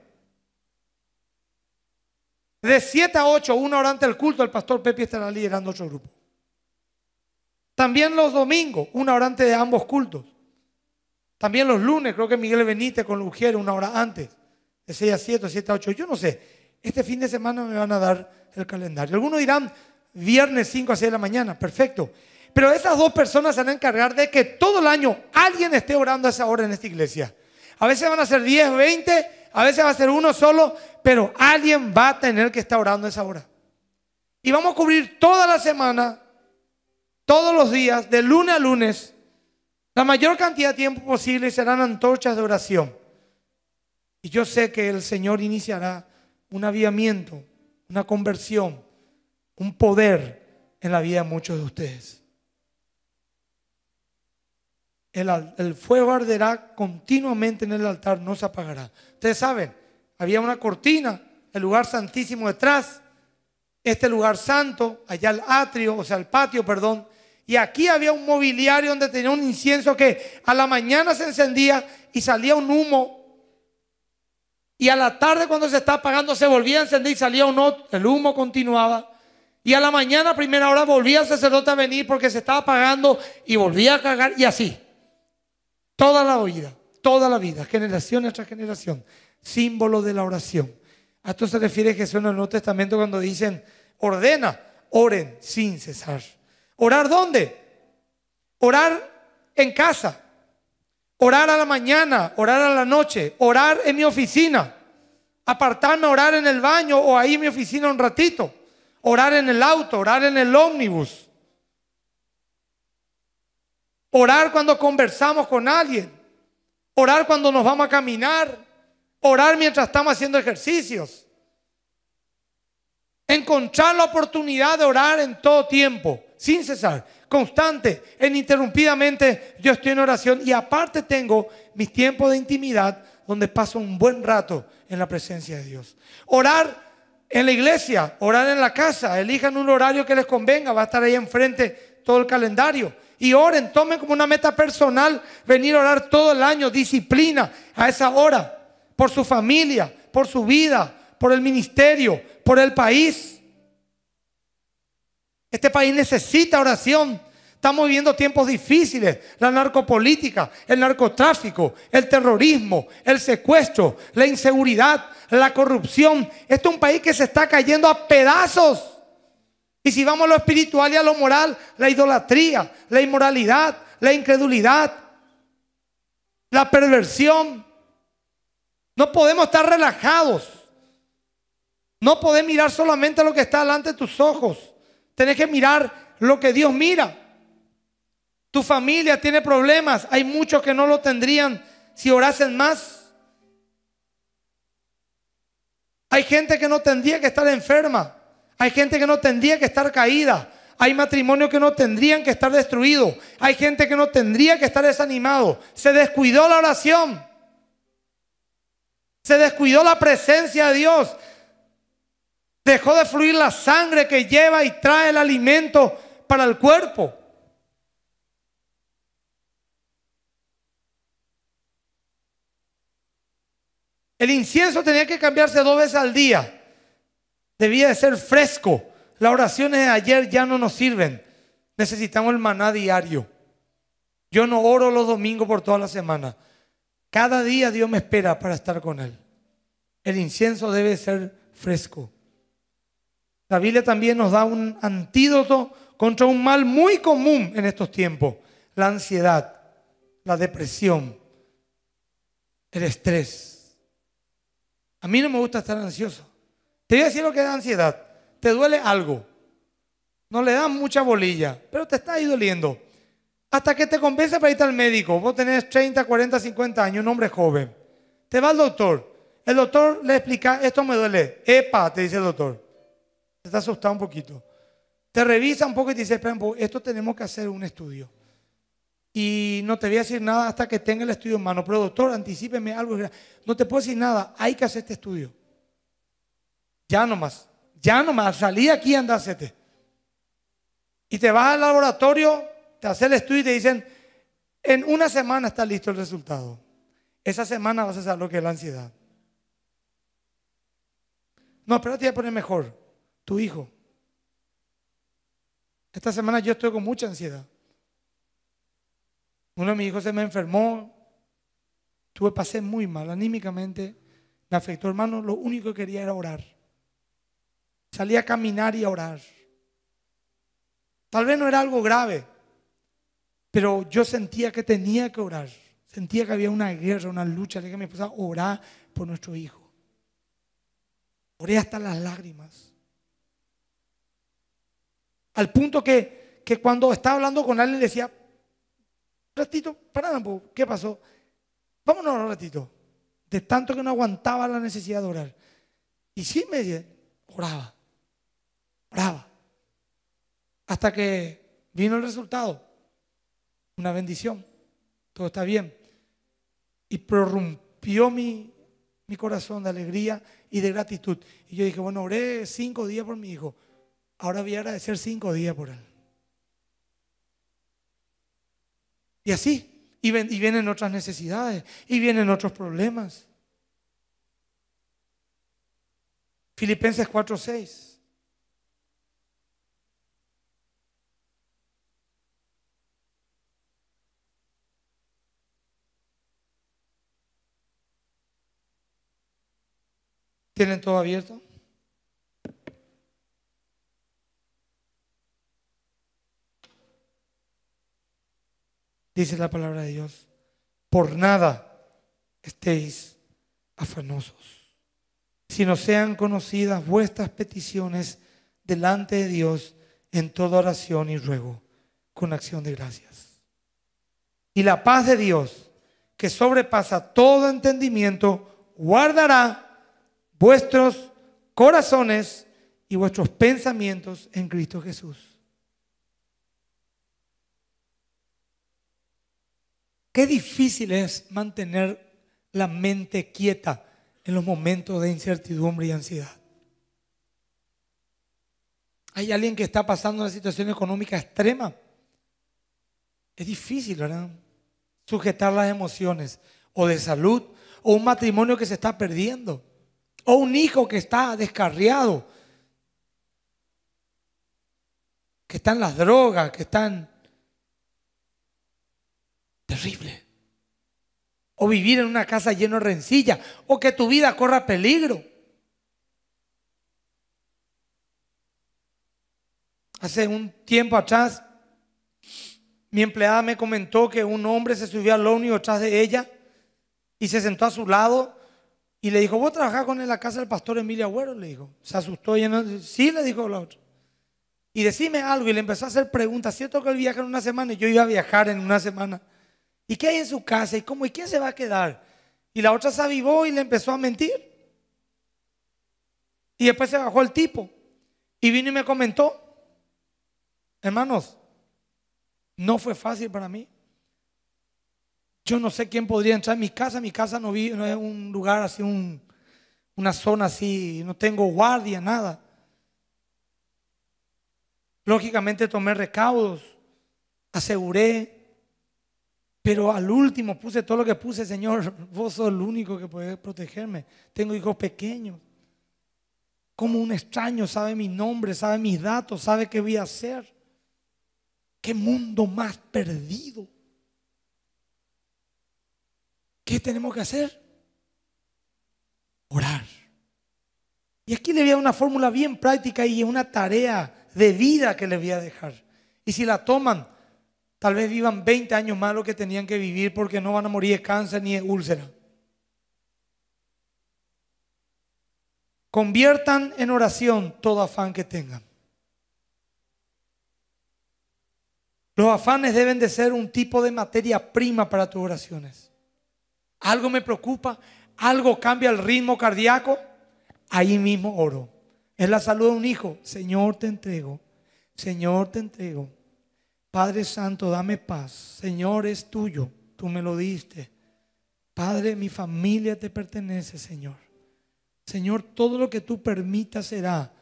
De 7 a 8, 1 hora antes del culto, el pastor Pepe estará liderando otro grupo. También los domingos, 1 hora antes de ambos cultos. También los lunes, creo que Miguel Benítez con Lugiero, 1 hora antes. De 6 a 7, 7 a 8, yo no sé. Este fin de semana me van a dar el calendario. Algunos dirán, viernes 5 a 6 de la mañana, perfecto. Pero esas 2 personas se van a encargar de que todo el año alguien esté orando a esa hora en esta iglesia. A veces van a ser 10, 20, a veces va a ser 1 solo, pero alguien va a tener que estar orando a esa hora. Y vamos a cubrir toda la semana, todos los días, de lunes a lunes, la mayor cantidad de tiempo posible, y serán antorchas de oración. Y yo sé que el Señor iniciará un avivamiento, una conversión, un poder en la vida de muchos de ustedes. El fuego arderá continuamente en el altar, no se apagará. Ustedes saben, había una cortina, el lugar santísimo detrás, este lugar santo, allá el atrio, o sea el patio, perdón, y aquí había un mobiliario donde tenía un incienso que a la mañana se encendía y salía un humo, y a la tarde cuando se estaba apagando se volvía a encender y salía un otro, el humo continuaba. Y a la mañana, a primera hora, volvía el sacerdote a venir porque se estaba apagando y volvía a cagar, y así. Toda la vida, generación tras generación, símbolo de la oración. A esto se refiere Jesús en el Nuevo Testamento cuando dicen, ordena, oren sin cesar. ¿Orar dónde? Orar en casa, orar a la mañana, orar a la noche, orar en mi oficina, apartarme a orar en el baño o ahí en mi oficina un ratito, orar en el auto, orar en el ómnibus. Orar cuando conversamos con alguien. Orar cuando nos vamos a caminar. Orar mientras estamos haciendo ejercicios. Encontrar la oportunidad de orar en todo tiempo, sin cesar, constante, ininterrumpidamente. Yo estoy en oración y aparte tengo mis tiempos de intimidad donde paso un buen rato en la presencia de Dios. Orar en la iglesia, orar en la casa, elijan un horario que les convenga, va a estar ahí enfrente todo el calendario. Y oren, tomen como una meta personal venir a orar todo el año, disciplina a esa hora, por su familia, por su vida, por el ministerio, por el país. Este país necesita oración. Estamos viviendo tiempos difíciles, la narcopolítica, el narcotráfico, el terrorismo, el secuestro, la inseguridad, la corrupción. Este es un país que se está cayendo a pedazos. Y si vamos a lo espiritual y a lo moral, la idolatría, la inmoralidad, la incredulidad, la perversión. No podemos estar relajados. No podés mirar solamente lo que está delante de tus ojos. Tenés que mirar lo que Dios mira. Tu familia tiene problemas. Hay muchos que no lo tendrían si orasen más. Hay gente que no tendría que estar enferma. Hay gente que no tendría que estar caída. Hay matrimonios que no tendrían que estar destruidos. Hay gente que no tendría que estar desanimado. Se descuidó la oración. Se descuidó la presencia de Dios. Dejó de fluir la sangre que lleva y trae el alimento para el cuerpo. El incienso tenía que cambiarse 2 veces al día. Debía de ser fresco. Las oraciones de ayer ya no nos sirven. Necesitamos el maná diario. Yo no oro los domingos por toda la semana. Cada día Dios me espera para estar con Él. El incienso debe ser fresco. La Biblia también nos da un antídoto contra un mal muy común en estos tiempos: la ansiedad, la depresión, el estrés. A mí no me gusta estar ansioso. Te voy a decir lo que da ansiedad. Te duele algo, no le dan mucha bolilla, pero te está ahí doliendo. Hasta que te convence para irte al médico. Vos tenés 30, 40, 50 años, un hombre joven. Te va al doctor. El doctor le explica, esto me duele. Epa, te dice el doctor. Te está asustado un poquito. Te revisa un poco y te dice, espera un poco, esto tenemos que hacer un estudio. Y no te voy a decir nada hasta que tenga el estudio en mano. Pero doctor, anticípeme algo. No te puedo decir nada, hay que hacer este estudio. Ya nomás, salí aquí y andá, hacete. Y te vas al laboratorio, te hace el estudio y te dicen, en una semana está listo el resultado. Esa semana vas a saber lo que es la ansiedad. No, espera, te voy a poner mejor. Tu hijo. Esta semana yo estoy con mucha ansiedad. Uno de mis hijos se me enfermó. Pasé muy mal anímicamente. Me afectó, hermano. Lo único que quería era orar. Salí a caminar y a orar. Tal vez no era algo grave, pero yo sentía que tenía que orar. Sentía que había una guerra, una lucha. Le dije a mi esposa, orá por nuestro hijo. Oré hasta las lágrimas. Al punto que cuando estaba hablando con él, le decía, ratito, pará, ¿qué pasó? Vámonos un ratito. De tanto que no aguantaba la necesidad de orar. Y sí me decía, oraba, oraba. Hasta que vino el resultado. Una bendición, todo está bien. Y prorrumpió mi corazón de alegría y de gratitud. Y yo dije, bueno, oré 5 días por mi hijo, ahora voy a agradecer 5 días por él. Y así, y vienen otras necesidades, y vienen otros problemas. Filipenses 4:6. ¿Tienen todo abierto? Dice la palabra de Dios, por nada estéis afanosos, sino sean conocidas vuestras peticiones delante de Dios en toda oración y ruego, con acción de gracias. Y la paz de Dios, que sobrepasa todo entendimiento, guardará vuestros corazones y vuestros pensamientos en Cristo Jesús. Qué difícil es mantener la mente quieta en los momentos de incertidumbre y ansiedad. Hay alguien que está pasando una situación económica extrema. Es difícil, ¿verdad? Sujetar las emociones, o de salud, o un matrimonio que se está perdiendo, o un hijo que está descarriado, que está en las drogas, que están terrible, o vivir en una casa llena de rencilla, o que tu vida corra peligro. Hace un tiempo atrás mi empleada me comentó que un hombre se subió al ómnibus atrás de ella y se sentó a su lado. Y le dijo, ¿vos trabajás en la casa del pastor Emilio Agüero? Le dijo. Se asustó y no, sí, le dijo la otra. Y decime algo, y le empezó a hacer preguntas. ¿Cierto que él viaja en una semana? Y yo iba a viajar en una semana. ¿Y qué hay en su casa? ¿Y cómo? ¿Y quién se va a quedar? Y la otra se avivó y le empezó a mentir. Y después se bajó el tipo. Y vino y me comentó, hermanos, no fue fácil para mí. Yo no sé quién podría entrar en mi casa. Mi casa no es un lugar así, una zona así. No tengo guardia, nada. Lógicamente tomé recaudos, aseguré, pero al último puse todo lo que puse. Señor, vos sos el único que puede protegerme. Tengo hijos pequeños. Como un extraño sabe mi nombre, sabe mis datos, sabe qué voy a hacer. Qué mundo más perdido. ¿Qué tenemos que hacer? Orar. Y le voy a dar una fórmula bien práctica y es una tarea de vida que les voy a dejar. Y si la toman, tal vez vivan 20 años más lo que tenían que vivir, porque no van a morir de cáncer ni de úlcera. Conviertan en oración todo afán que tengan. Los afanes deben de ser un tipo de materia prima para tus oraciones. Algo me preocupa, algo cambia el ritmo cardíaco, ahí mismo oro. Es la salud de un hijo. Señor, te entrego. Señor, te entrego. Padre Santo, dame paz. Señor, es tuyo. Tú me lo diste. Padre, mi familia te pertenece, Señor. Señor, todo lo que tú permitas será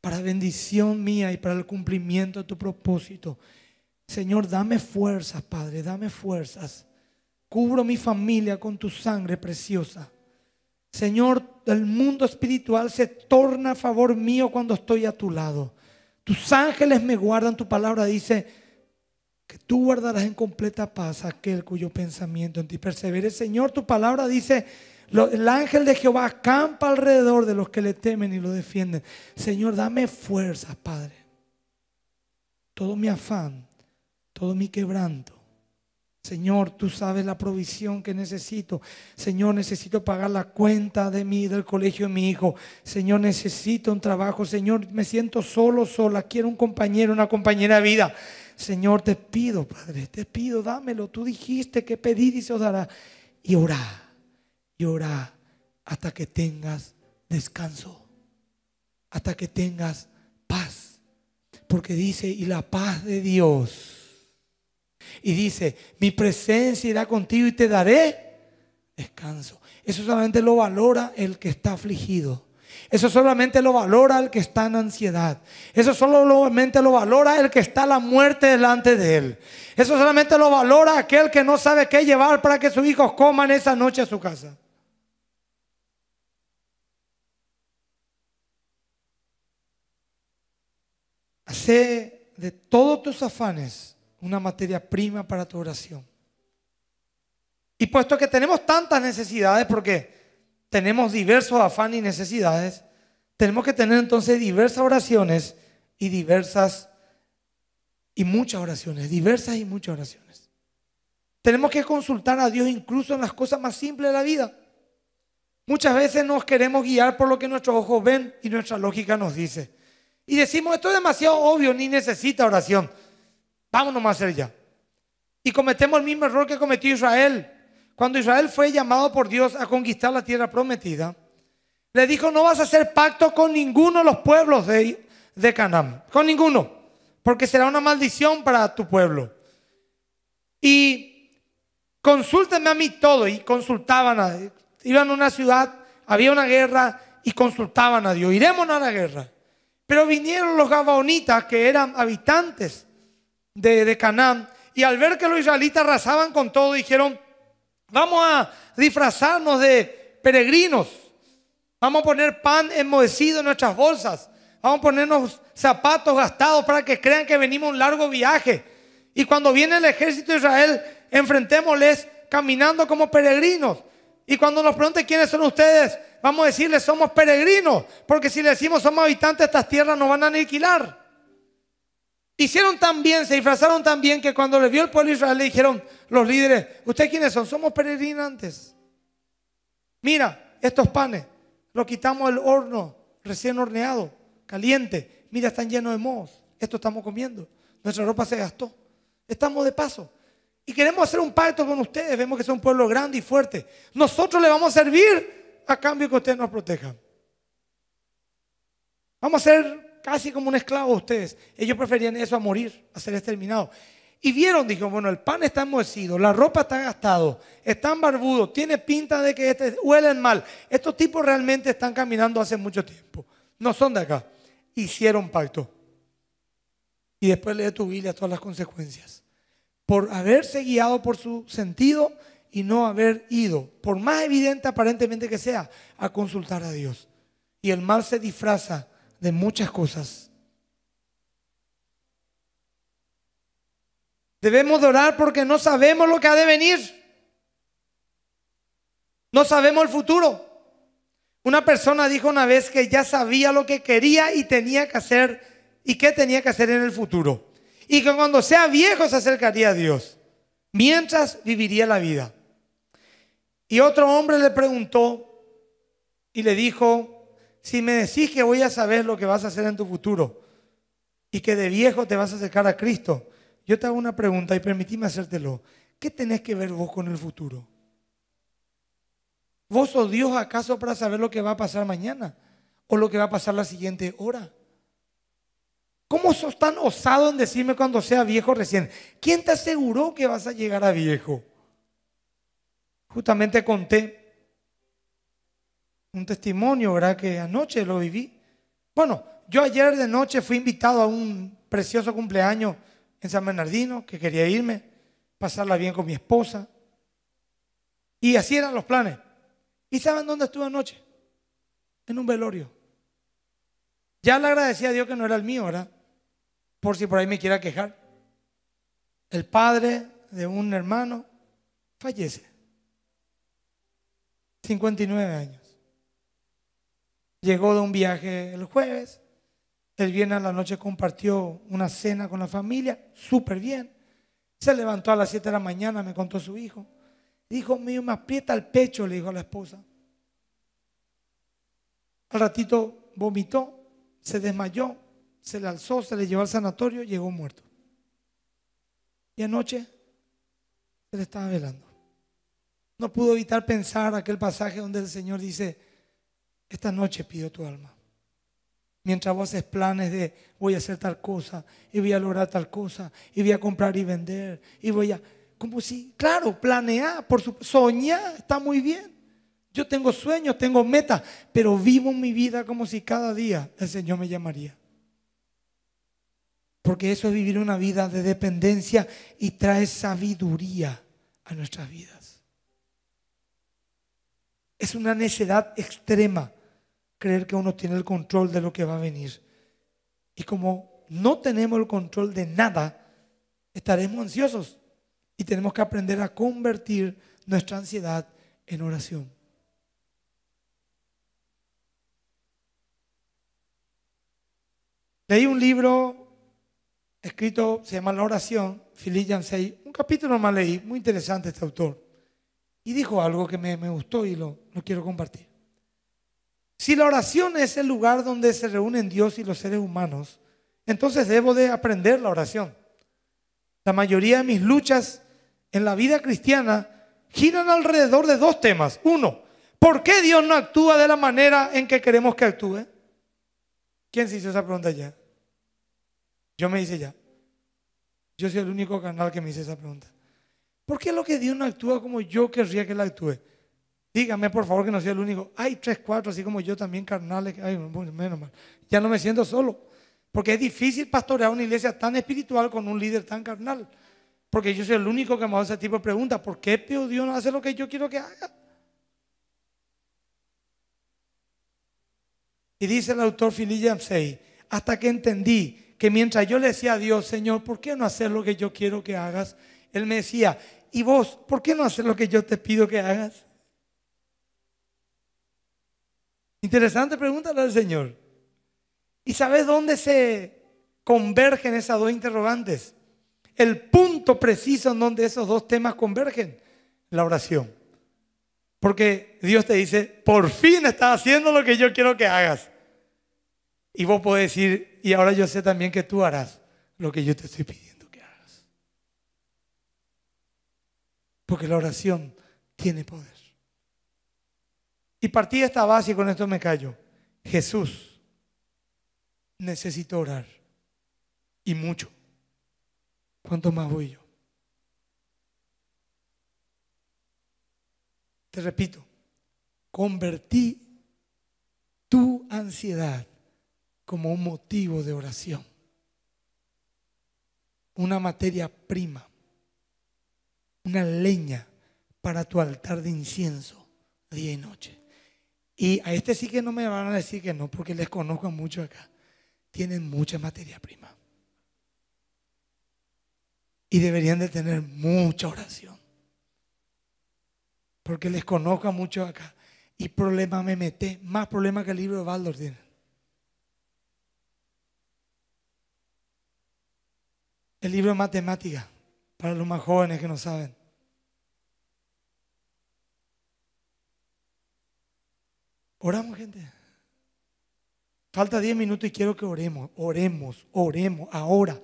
para bendición mía y para el cumplimiento de tu propósito. Señor, dame fuerzas, Padre, dame fuerzas. Cubro mi familia con tu sangre preciosa. Señor, el mundo espiritual se torna a favor mío cuando estoy a tu lado. Tus ángeles me guardan. Tu palabra dice que tú guardarás en completa paz aquel cuyo pensamiento en ti persevere. Señor, tu palabra dice: el ángel de Jehová acampa alrededor de los que le temen y lo defienden. Señor, dame fuerzas, Padre. Todo mi afán, todo mi quebranto. Señor, tú sabes la provisión que necesito. Señor, necesito pagar la cuenta de mí, del colegio de mi hijo. Señor, necesito un trabajo. Señor, me siento solo, sola. Quiero un compañero, una compañera de vida. Señor, te pido, Padre, te pido, dámelo. Tú dijiste que pedid y se os dará. Y orá. Y orá hasta que tengas descanso, hasta que tengas paz. Porque dice, y la paz de Dios. Y dice, mi presencia irá contigo y te daré descanso. Eso solamente lo valora el que está afligido. Eso solamente lo valora el que está en ansiedad. Eso solamente lo valora el que está a la muerte delante de él. Eso solamente lo valora aquel que no sabe qué llevar para que sus hijos coman esa noche a su casa. Hace de todos tus afanes una materia prima para tu oración. Y puesto que tenemos tantas necesidades, ¿por qué? Tenemos diversos afanes y necesidades. Tenemos que tener entonces diversas oraciones y diversas y muchas oraciones. Tenemos que consultar a Dios incluso en las cosas más simples de la vida. Muchas veces nos queremos guiar por lo que nuestros ojos ven y nuestra lógica nos dice. Y decimos, esto es demasiado obvio, ni necesita oración. Vámonos a hacer ya. Y cometemos el mismo error que cometió Israel. Cuando Israel fue llamado por Dios a conquistar la tierra prometida, le dijo, no vas a hacer pacto con ninguno de los pueblos de Canaán, con ninguno, porque será una maldición para tu pueblo. Y consúltenme a mí todo, y consultaban a Dios. Iban a una ciudad, había una guerra, y consultaban a Dios, iremos a la guerra. Pero vinieron los gabaonitas, que eran habitantes de Canaán, y al ver que los israelitas arrasaban con todo, dijeron, vamos a disfrazarnos de peregrinos. Vamos a poner pan enmohecido en nuestras bolsas. Vamos a ponernos zapatos gastados para que crean que venimos a un largo viaje. Y cuando viene el ejército de Israel, enfrentémosles caminando como peregrinos. Y cuando nos pregunten quiénes son ustedes, vamos a decirles somos peregrinos. Porque si le decimos somos habitantes de estas tierras, nos van a aniquilar. Hicieron tan bien, se disfrazaron tan bien que cuando les vio el pueblo de Israel le dijeron los líderes, ¿ustedes quiénes son? Somos peregrinantes. Mira, estos panes, los quitamos del horno, recién horneado, caliente. Mira, están llenos de mohos. Esto estamos comiendo. Nuestra ropa se gastó. Estamos de paso. Y queremos hacer un pacto con ustedes. Vemos que son un pueblo grande y fuerte. Nosotros les vamos a servir a cambio que ustedes nos protejan. Vamos a ser casi como un esclavo a ustedes. Ellos preferían eso a morir, a ser exterminados. Y vieron, dijo, bueno, el pan está enmohecido, la ropa está gastada, están barbudos, tiene pinta de que huelen mal. Estos tipos realmente están caminando hace mucho tiempo. No son de acá. Hicieron pacto. Y después lee tu Biblia todas las consecuencias. Por haberse guiado por su sentido y no haber ido, por más evidente aparentemente que sea, a consultar a Dios. Y el mal se disfraza de muchas cosas. Debemos de orar porque no sabemos lo que ha de venir. No sabemos el futuro. Una persona dijo una vez que ya sabía lo que quería y tenía que hacer y qué tenía que hacer en el futuro. Y que cuando sea viejo se acercaría a Dios, mientras viviría la vida. Y otro hombre le preguntó y le dijo, si me decís que voy a saber lo que vas a hacer en tu futuro y que de viejo te vas a acercar a Cristo, yo te hago una pregunta y permitime hacértelo. ¿Qué tenés que ver vos con el futuro? ¿Vos sos Dios acaso para saber lo que va a pasar mañana o lo que va a pasar la siguiente hora? ¿Cómo sos tan osado en decirme cuando sea viejo recién? ¿Quién te aseguró que vas a llegar a viejo? Justamente conté un testimonio, ¿verdad? Que anoche lo viví. Bueno, yo ayer de noche fui invitado a un precioso cumpleaños en San Bernardino, que quería irme, pasarla bien con mi esposa. Y así eran los planes. ¿Y saben dónde estuve anoche? En un velorio. Ya le agradecí a Dios que no era el mío, ¿verdad? Por si por ahí me quiera quejar. El padre de un hermano fallece. 59 años. Llegó de un viaje el jueves. El viernes a la noche compartió una cena con la familia, súper bien. Se levantó a las 7 de la mañana, me contó su hijo. Dijo, mío, me aprieta el pecho, le dijo a la esposa. Al ratito vomitó, se desmayó, se le alzó, se le llevó al sanatorio, llegó muerto. Y anoche se le estaba velando. No pudo evitar pensar aquel pasaje donde el Señor dice, esta noche pido tu alma. Mientras vos haces planes de voy a hacer tal cosa, y voy a lograr tal cosa, y voy a comprar y vender, y voy a... Como si, claro, planear, soñar, está muy bien. Yo tengo sueños, tengo metas, pero vivo mi vida como si cada día el Señor me llamaría. Porque eso es vivir una vida de dependencia y trae sabiduría a nuestras vidas. Es una necedad extrema creer que uno tiene el control de lo que va a venir. Y como no tenemos el control de nada, estaremos ansiosos. Y tenemos que aprender a convertir nuestra ansiedad en oración. Leí un libro escrito, se llama La oración, Philip Yancey. Un capítulo más leí, muy interesante este autor. Y dijo algo que me gustó y lo quiero compartir. Si la oración es el lugar donde se reúnen Dios y los seres humanos, entonces debo de aprender la oración. La mayoría de mis luchas en la vida cristiana giran alrededor de dos temas. Uno, ¿por qué Dios no actúa de la manera en que queremos que actúe? ¿Quién se hizo esa pregunta ya? Yo me hice ya. Yo soy el único canal que me hice esa pregunta. ¿Por qué lo que Dios no actúa como yo querría que Él actúe? Dígame, por favor, que no soy el único. Hay 3, 4, así como yo también, carnales. Ay, menos mal. Ya no me siento solo. Porque es difícil pastorear una iglesia tan espiritual con un líder tan carnal. Porque yo soy el único que me hace ese tipo de preguntas. ¿Por qué Dios no hace lo que yo quiero que haga? Y dice el autor Philip Yancey, hasta que entendí que mientras yo le decía a Dios, Señor, ¿por qué no hacer lo que yo quiero que hagas? Él me decía, ¿y vos, por qué no hacer lo que yo te pido que hagas? Interesante pregunta la del Señor. ¿Y sabes dónde se convergen esas dos interrogantes? El punto preciso en donde esos dos temas convergen, la oración. Porque Dios te dice, por fin estás haciendo lo que yo quiero que hagas. Y vos podés decir, y ahora yo sé también que tú harás lo que yo te estoy pidiendo que hagas. Porque la oración tiene poder. Y partí de esta base y con esto me callo. Jesús necesitó orar. Y mucho. ¿Cuánto más voy yo? Te repito, convertí tu ansiedad como un motivo de oración, una materia prima, una leña para tu altar de incienso día y noche. Y a este sí que no me van a decir que no, porque les conozco mucho acá. Tienen mucha materia prima. Y deberían de tener mucha oración. Porque les conozco mucho acá. Y problema me meté, más problema que el libro de Baldor tiene. El libro de matemática, para los más jóvenes que no saben. Oramos, gente. Falta 10 minutos y quiero que oremos, oremos ahora.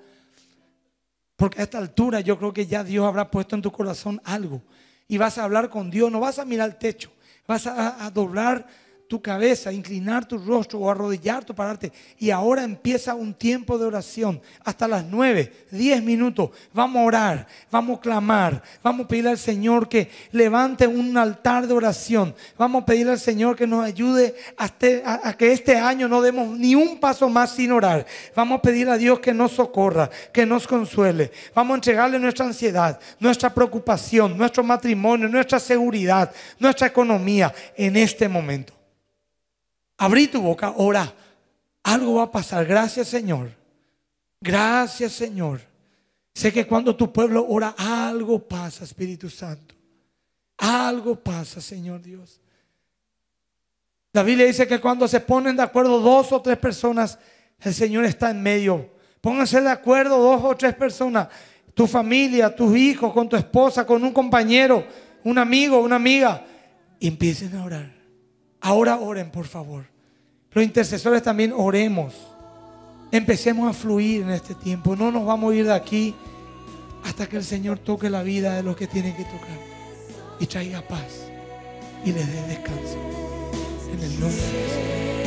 Porque a esta altura yo creo que ya Dios habrá puesto en tu corazón algo. Y vas a hablar con Dios, no vas a mirar el techo. Vas a doblar tu cabeza, inclinar tu rostro o arrodillarte, pararte. Y ahora empieza un tiempo de oración. Hasta las 9, 10 minutos. Vamos a orar, vamos a clamar, vamos a pedirle al Señor que levante un altar de oración. Vamos a pedirle al Señor que nos ayude a que este año no demos ni un paso más sin orar. Vamos a pedirle a Dios que nos socorra, que nos consuele. Vamos a entregarle nuestra ansiedad, nuestra preocupación, nuestro matrimonio, nuestra seguridad, nuestra economía en este momento. Abrí tu boca, ora. Algo va a pasar. Gracias, Señor. Gracias, Señor. Sé que cuando tu pueblo ora, algo pasa, Espíritu Santo. Algo pasa, Señor Dios. La Biblia dice que cuando se ponen de acuerdo 2 o 3 personas, el Señor está en medio. Pónganse de acuerdo 2 o 3 personas. Tu familia, tus hijos, con tu esposa, con un compañero, un amigo, una amiga. Y empiecen a orar. Ahora oren, por favor. Los intercesores también oremos. Empecemos a fluir en este tiempo. No nos vamos a ir de aquí hasta que el Señor toque la vida de los que tienen que tocar. Y traiga paz. Y les dé descanso. En el nombre de Jesús.